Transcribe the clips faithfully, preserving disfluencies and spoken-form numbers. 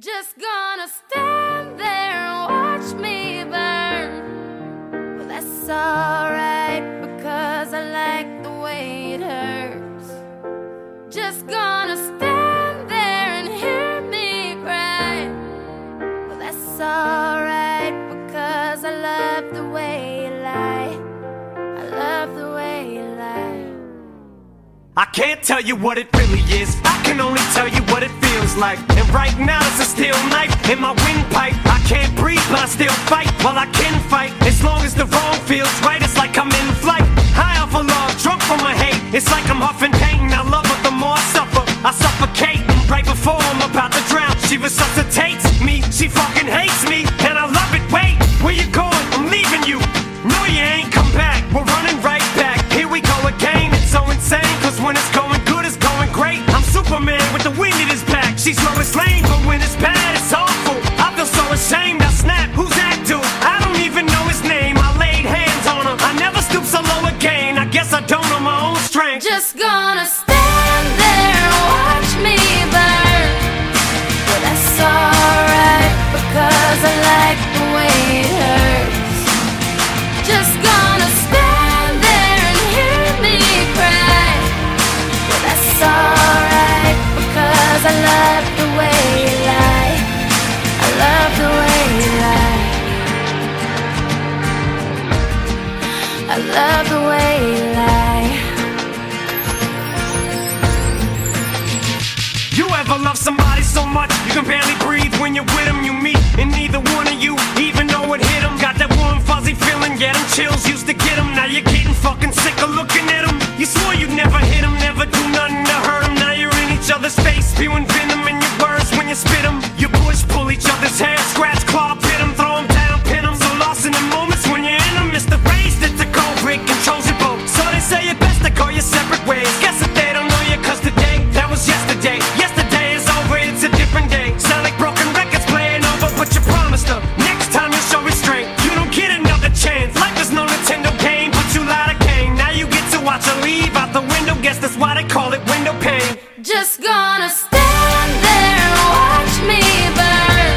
Just gonna stand there and watch me burn. Well, that's alright, because I like the way it hurts. Just gonna stand there and hear me cry. Well, that's alright, because I love the way you lie. I love the way you lie. I can't tell you what it really is. I can only tell you what it feels like. And right now it's a steel knife in my windpipe. I can't breathe, but I still fight. Well, I can fight as long as the wrong feels right. It's like I'm in flight, high off of love, drunk from my hate. It's like I'm huffing pain. I love her, the more I suffer, I suffocate. Right before I'm about to drown, she resuscitates me. She fucking hates me, and I love it. Wait, where you going? I'm leaving you. No, you ain't come back. We're running right back. Here we go again. It's so insane, cause when it's going good, it's going great. I'm Superman with the wind in his back. She's Lois Lane, but when it's bad, it's awful. I feel so ashamed, I snap. Who's that dude? I don't even know his name. I laid hands on him. I never stoop so low again. I guess I don't know my own strength. Just gonna stand there and watch me burn. Well, that's alright, because I like the way it hurts. Just gonna stand there and hear me cry. Well, that's alright, because I love the way you lie. I love the way you lie. I love the way you lie. You ever love somebody so much you can barely breathe? When you're with them, you meet, and neither one of you even know it hit them. Got that warm fuzzy feeling, yeah, them chills used to get them. Now you're getting fucking sick of looking at them. You swore you'd never hit them, never do nothing to hurt them. Now you're in each other's face, spewing venom in your words when you spit them. You push, pull each other's hair, scratch, claw, pit them, throw them down, pin them. So lost in the moments when you're in them, it's the race that the COVID controls your boat. So they say you're best to go your separate ways. Guess that they don't know you, cause today, that was yesterday. Yesterday is over, it's a different day. Sound like broken records playing over, but you promised her next time you'll show restraint. You don't get another chance. Life is no Nintendo game, but you lied again. Now you get to watch her leave out the window. Guess that's why they call it window pane. Just gonna stand there and watch me burn.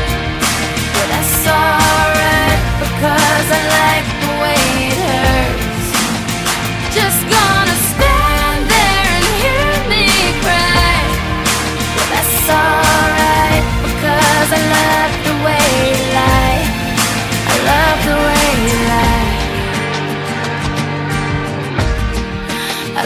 Well, that's alright, because I like the way it hurts. Just gonna stand there and hear me cry. Well, that's alright, because I love the way you lie. I love the way you lie. I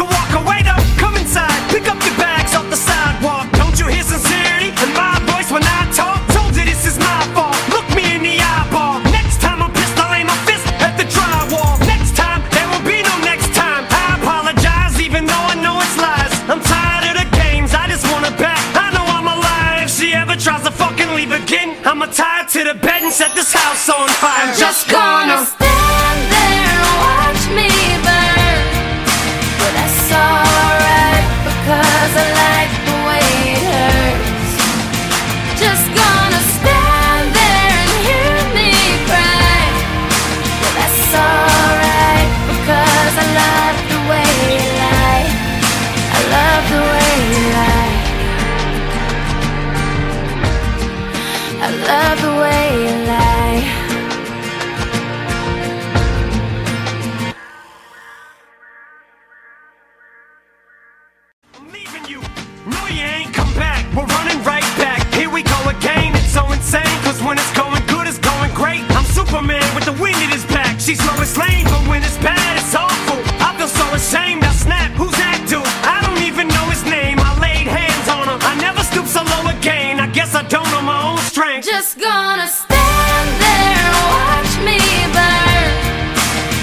to walk away though. Come inside, pick up your bags off the sidewalk. Don't you hear sincerity in my voice when I talk? Told you this is my fault. I'm tied to the bed and set this house on fire. I'm just, just gonna, gonna stand there and watch me burn. Well, that's alright, because I like the way it hurts. Just gonna stand there and hear me cry. Well, that's alright, because I love the way you lie. I love the way you lie. I love the way you lie. I'm leaving you. No, you ain't come back. We're running right back. Here we go again. It's so insane, cause when it's going good, it's going great. I'm Superman with the wind in his back. She's Lois Lane, but when it's bad, it's awful. I feel so ashamed, I snap. Who's that dude? I don't even know his name. I laid hands on him. I never stoop so low again. I guess I don't know my own strength. Just gonna stand there and watch me burn.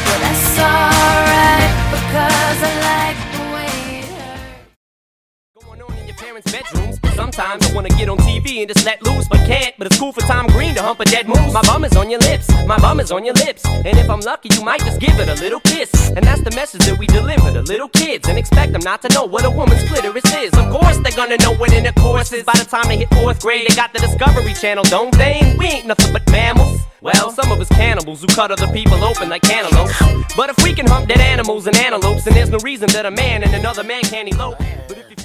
Well, that's alright, because I like the way it hurts. Going on in your parents' bedrooms. sometimes I wanna get on T V and just let loose, but can't. But it's cool for Tom Green to hump a dead moose. My bum is on your lips, my bum is on your lips, and if I'm lucky you might just give it a little kiss. And that's the message that we deliver to little kids, and expect them not to know what a woman's clitoris is. Of course they're gonna know what intercourse is by the time they hit fourth grade. They got the Discovery Channel, don't they? We ain't nothing but mammals. Well, some of us cannibals who cut other people open like cantaloupes. But if we can hump dead animals and antelopes, then there's no reason that a man and another man can't elope. But if you